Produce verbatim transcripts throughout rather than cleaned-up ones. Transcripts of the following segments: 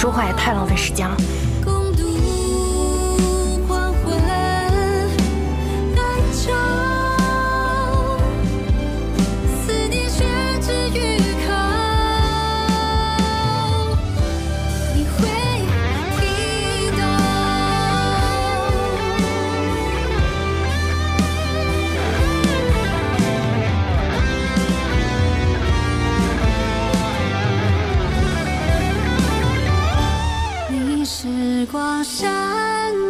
说话也太浪费时间了。 时光闪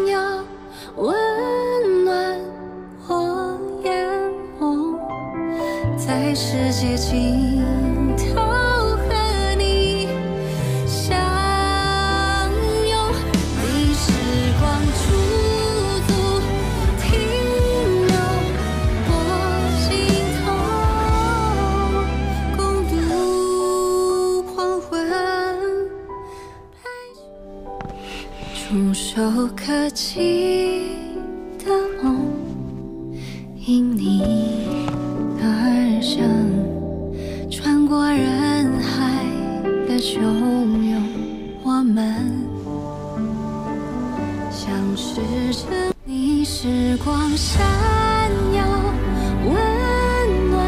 耀，温暖或淹没，在世界尽头和你相拥。你时光驻足，停留我心头，共度黄昏。 触手可及的梦，因你而生，穿过人海的汹涌，我们相识着。你时光闪耀，温暖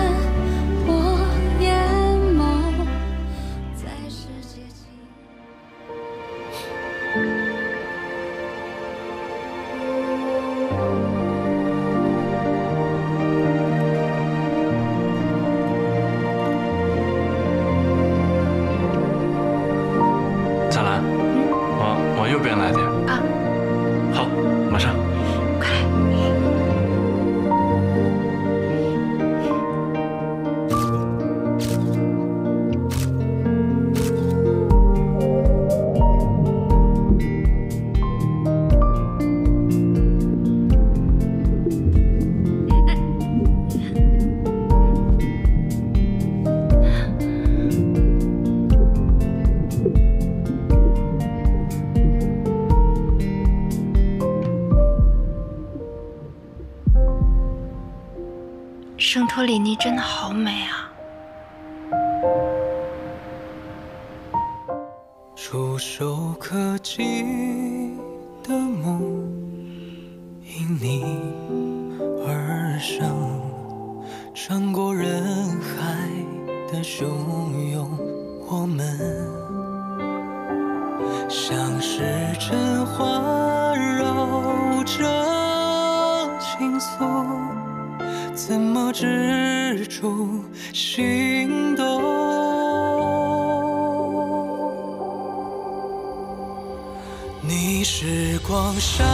我眼眸，在世界尽头。 圣托里尼真的好美啊！触手可及的梦，因你而生，穿过人海的汹涌，我们像是真环绕着倾诉。 怎么止住心动？你时光闪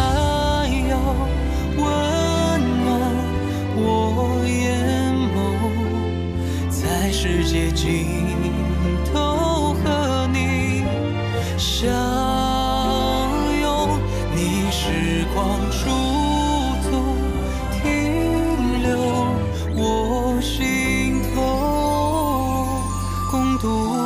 耀，温暖我眼眸，在世界尽头和你相拥。你时光驻。 独。